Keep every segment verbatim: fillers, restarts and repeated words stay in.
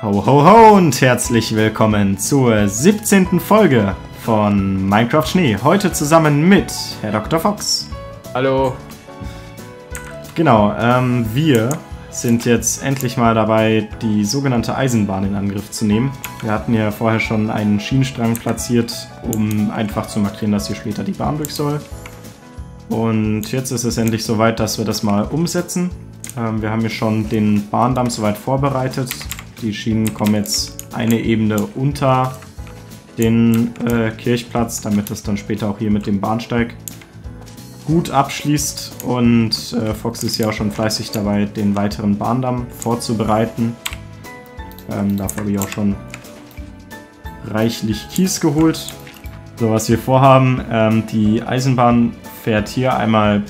Ho ho ho und herzlich willkommen zur siebzehnten Folge von Minecraft Schnee. Heute zusammen mit Herr Doktor Fox. Hallo. Genau, ähm, wir sind jetzt endlich mal dabei, die sogenannte Eisenbahn in Angriff zu nehmen. Wir hatten ja vorher schon einen Schienenstrang platziert, um einfach zu markieren, dass hier später die Bahn durch soll. Und jetzt ist es endlich soweit, dass wir das mal umsetzen. Ähm, wir haben hier schon den Bahndamm soweit vorbereitet. Die Schienen kommen jetzt eine Ebene unter den äh, Kirchplatz, damit das dann später auch hier mit dem Bahnsteig gut abschließt. Und äh, Fox ist ja auch schon fleißig dabei, den weiteren Bahndamm vorzubereiten. Ähm, dafür habe ich auch schon reichlich Kies geholt. So, was wir vorhaben, ähm, die Eisenbahn fährt hier einmal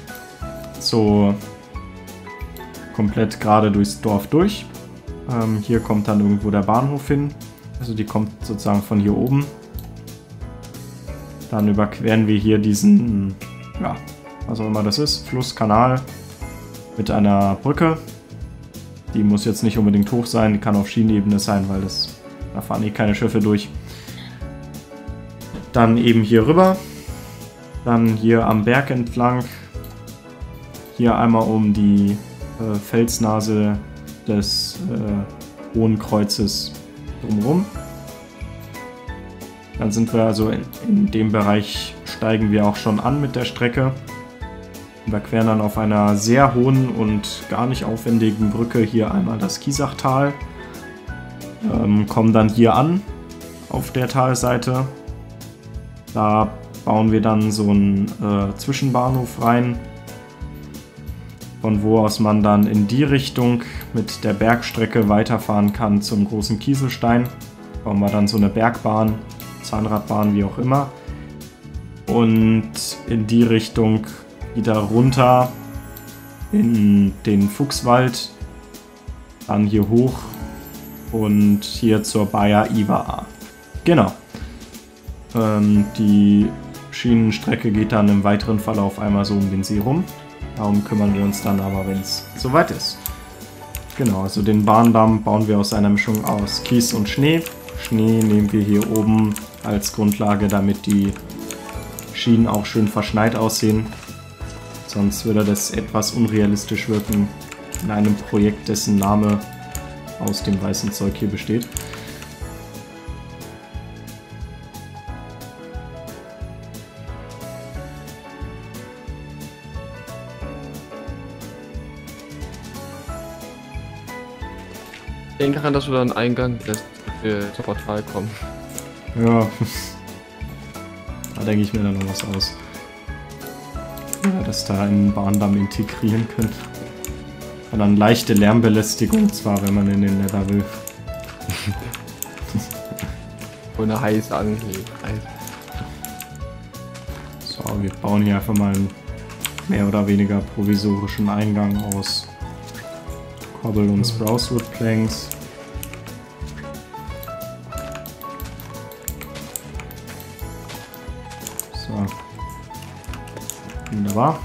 so komplett gerade durchs Dorf durch. Ähm, hier kommt dann irgendwo der Bahnhof hin. Also die kommt sozusagen von hier oben. Dann überqueren wir hier diesen, ja, was auch immer das ist, Flusskanal mit einer Brücke. Die muss jetzt nicht unbedingt hoch sein, die kann auf Schienenebene sein, weil das, da fahren eh keine Schiffe durch. Dann eben hier rüber. Dann hier am Berg entlang. Hier einmal um die äh, Felsnase des äh, Hohen Kreuzes drumherum. Dann sind wir also in, in dem Bereich, steigen wir auch schon an mit der Strecke. Wir queren dann auf einer sehr hohen und gar nicht aufwendigen Brücke hier einmal das Kiesachtal. Ähm, kommen dann hier an auf der Talseite. Da bauen wir dann so einen äh, Zwischenbahnhof rein, von wo aus man dann in die Richtung mit der Bergstrecke weiterfahren kann zum großen Kieselstein. Bauen wir dann so eine Bergbahn, Zahnradbahn, wie auch immer. Und in die Richtung wieder runter in den Fuchswald, dann hier hoch und hier zur Bayer Iwaa. Genau. Ähm, die Schienenstrecke geht dann im weiteren Verlauf einmal so um den See rum. Darum kümmern wir uns dann aber, wenn es soweit ist. Genau, also den Bahndamm bauen wir aus einer Mischung aus Kies und Schnee. Schnee nehmen wir hier oben als Grundlage, damit die Schienen auch schön verschneit aussehen. Sonst würde das etwas unrealistisch wirken in einem Projekt, dessen Name aus dem weißen Zeug hier besteht. Ich denke daran, dass du da einen Eingang lässt, für zum Portal kommen. Ja. Da denke ich mir dann noch was aus. Ja, dass da einen Bahndamm integrieren könnte. Und dann leichte Lärmbelästigung zwar, wenn man in den Nether will. Ohne heiß angelegt. So, wir bauen hier einfach mal einen mehr oder weniger provisorischen Eingang aus Kobbel und Browsewood Planks. So. Wunderbar.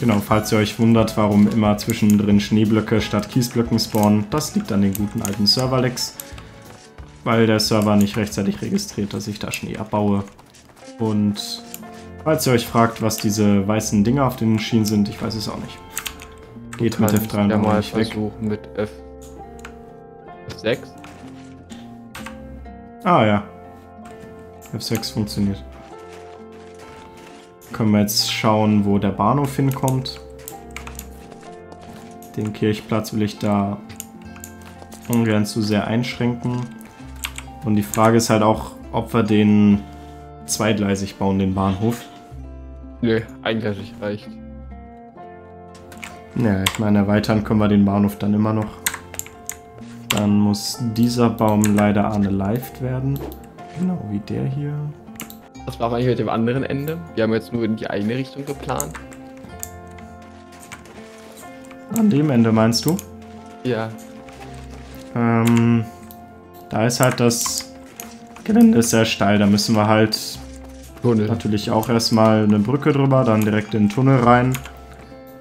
Genau, falls ihr euch wundert, warum immer zwischendrin Schneeblöcke statt Kiesblöcken spawnen, das liegt an den guten alten Serverlags, weil der Server nicht rechtzeitig registriert, dass ich da Schnee abbaue. Und falls ihr euch fragt, was diese weißen Dinger auf den Schienen sind, ich weiß es auch nicht. Geht mit F drei noch mal nicht weg. Mit F sechs. Ah ja. F sechs funktioniert. Können wir jetzt schauen, wo der Bahnhof hinkommt. Den Kirchplatz will ich da ungern zu sehr einschränken. Und die Frage ist halt auch, ob wir den zweigleisig bauen, den Bahnhof. Nö, eingleisig reicht. Naja, ich meine, erweitern können wir den Bahnhof dann immer noch. Dann muss dieser Baum leider unalived werden. Genau wie der hier. Was machen wir eigentlich mit dem anderen Ende? Wir haben jetzt nur in die eine Richtung geplant. An dem Ende meinst du? Ja. Ähm, da ist halt das Gelände ist sehr steil, da müssen wir halt Tunnel. Natürlich auch erstmal eine Brücke drüber, dann direkt in den Tunnel rein.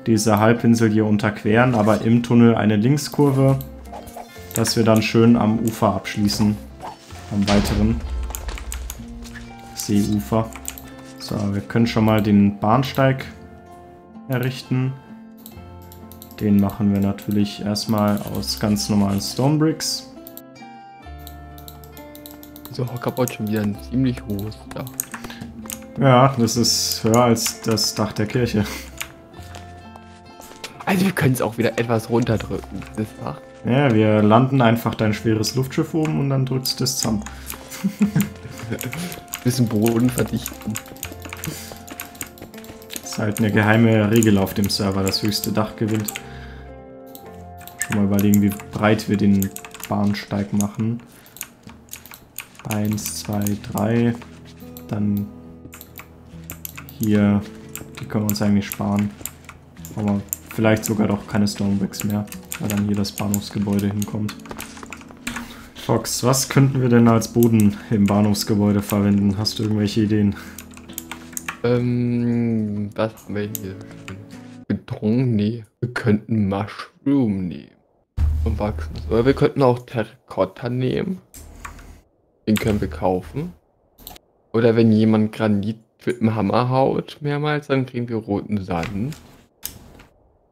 diese Halbinsel hier unterqueren, aber im Tunnel eine Linkskurve, dass wir dann schön am Ufer abschließen, am weiteren Seeufer. So, wir können schon mal den Bahnsteig errichten. Den machen wir natürlich erstmal aus ganz normalen Stonebricks. Dieser Hockerboard schon wieder ein ziemlich hohes Dach. Ja, das ist höher als das Dach der Kirche. Also wir können es auch wieder etwas runterdrücken, das Dach. Ja, wir landen einfach dein schweres Luftschiff oben und dann drückst du es zusammen. Bisschen Boden verdichten. Ist halt eine geheime Regel auf dem Server, das höchste Dach gewinnt. Schon mal überlegen, wie breit wir den Bahnsteig machen. Eins, zwei, drei. Dann hier. Die können wir uns eigentlich sparen. Aber vielleicht sogar doch keine Stonebricks mehr, weil dann hier das Bahnhofsgebäude hinkommt. Fox, was könnten wir denn als Boden im Bahnhofsgebäude verwenden? Hast du irgendwelche Ideen? Ähm, was haben wir hier? Beton? Nee. Wir könnten Mushroom nehmen. Und wachsen. Oder wir könnten auch Terrakotta nehmen. Den können wir kaufen. Oder wenn jemand Granit mit dem Hammer haut mehrmals, dann kriegen wir roten Sand.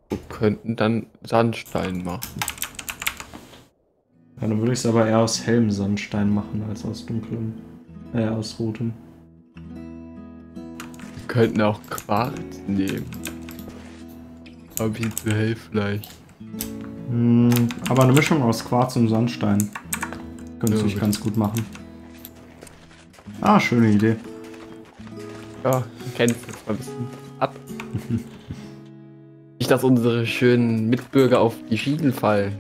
Wir könnten dann Sandstein machen. Ja, dann würde ich es aber eher aus hellem Sandstein machen, als aus dunklem. Äh, aus rotem. Wir könnten auch Quarz nehmen. Aber wie zu hell vielleicht. Mm, aber eine Mischung aus Quarz und Sandstein. Könnte ja, sich richtig. Ganz gut machen. Ah, schöne Idee. Ja, du kennst das mal ein bisschen ab. Nicht, dass unsere schönen Mitbürger auf die Schienen fallen.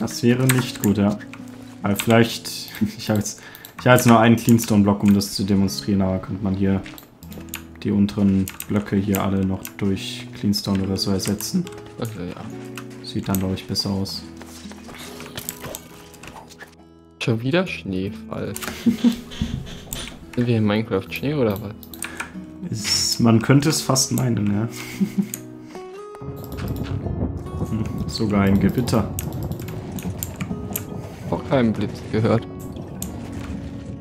Das wäre nicht gut, ja. Aber vielleicht, ich habe jetzt, ich habe jetzt nur einen Cleanstone-Block, um das zu demonstrieren, aber könnte man hier die unteren Blöcke hier alle noch durch Cleanstone oder so ersetzen. Okay, ja. Sieht dann, glaube ich, besser aus. Schon wieder Schneefall. Sind wir in Minecraft Schnee oder was? Ist, man könnte es fast meinen, ja. Hm, sogar ein Gewitter. Noch keinen Blitz gehört.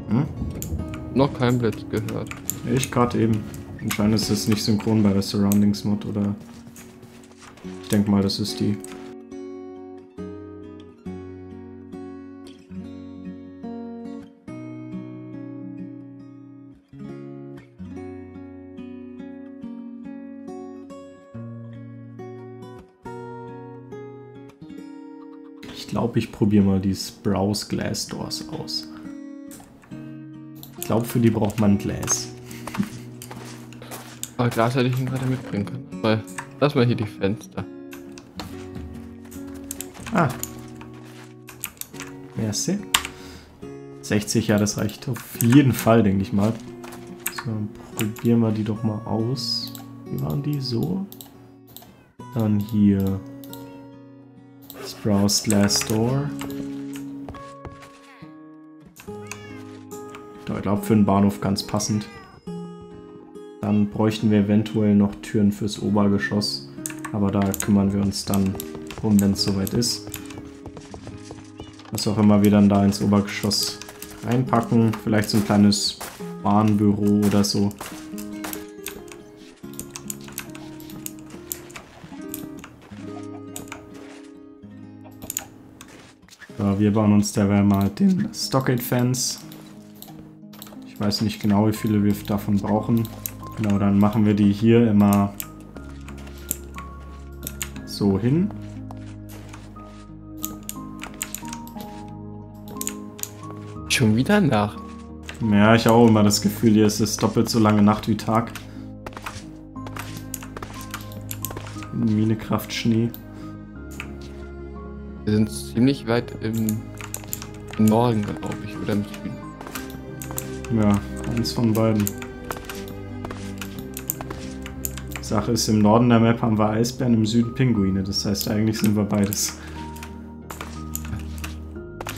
Hm? Noch keinen Blitz gehört. Ich gerade eben. Anscheinend ist es nicht synchron bei der Surroundings-Mod oder... Ich denke mal, das ist die. Ich glaube, ich probiere mal die Sprouse Glass Doors aus. Ich glaube, für die braucht man Glas. Aber Glas hätte ich ihn gerade mitbringen können. Weil, lass mal hier die Fenster. Ah. Merci. sechzig, ja, das reicht auf jeden Fall, denke ich mal. So, probieren wir die doch mal aus. Wie waren die? So. Dann hier... Sprouse Glass Door. Ich glaube, für den Bahnhof ganz passend. Dann bräuchten wir eventuell noch Türen fürs Obergeschoss. Aber da kümmern wir uns dann drum, wenn es soweit ist. Was auch immer wir dann da ins Obergeschoss reinpacken. Vielleicht so ein kleines Bahnbüro oder so. Wir bauen uns derweil mal den Stockade Fence. Ich weiß nicht genau, wie viele wir davon brauchen. Genau, dann machen wir die hier immer so hin. Schon wieder Nacht. Ja, ich habe auch immer das Gefühl, hier ist es doppelt so lange Nacht wie Tag. Minecraft Schnee. Wir sind ziemlich weit im Norden, glaube ich, oder im Süden. Ja, eins von beiden. Sache ist, im Norden der Map haben wir Eisbären, im Süden Pinguine. Das heißt, eigentlich sind wir beides.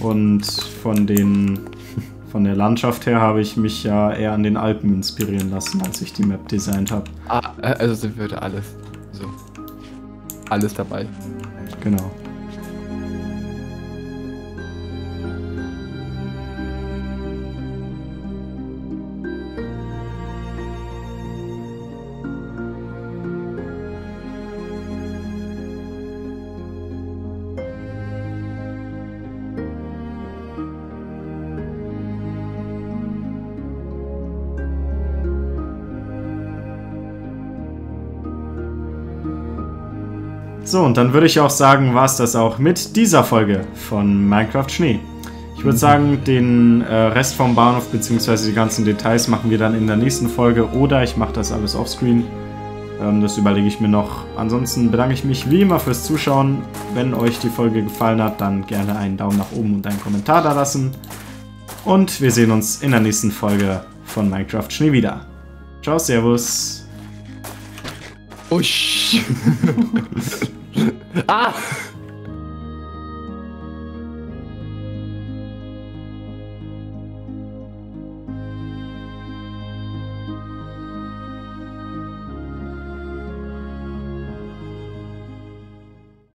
Und von den, von der Landschaft her habe ich mich ja eher an den Alpen inspirieren lassen, als ich die Map designt habe. Ah, also sind wir da alles. So. alles dabei. Genau. So, und dann würde ich auch sagen, war es das auch mit dieser Folge von Minecraft Schnee. Ich würde sagen, den äh, Rest vom Bahnhof bzw. die ganzen Details machen wir dann in der nächsten Folge oder ich mache das alles offscreen. Ähm, das überlege ich mir noch. Ansonsten bedanke ich mich wie immer fürs Zuschauen. Wenn euch die Folge gefallen hat, dann gerne einen Daumen nach oben und einen Kommentar da lassen. Und wir sehen uns in der nächsten Folge von Minecraft Schnee wieder. Ciao, servus. Usch. Ah!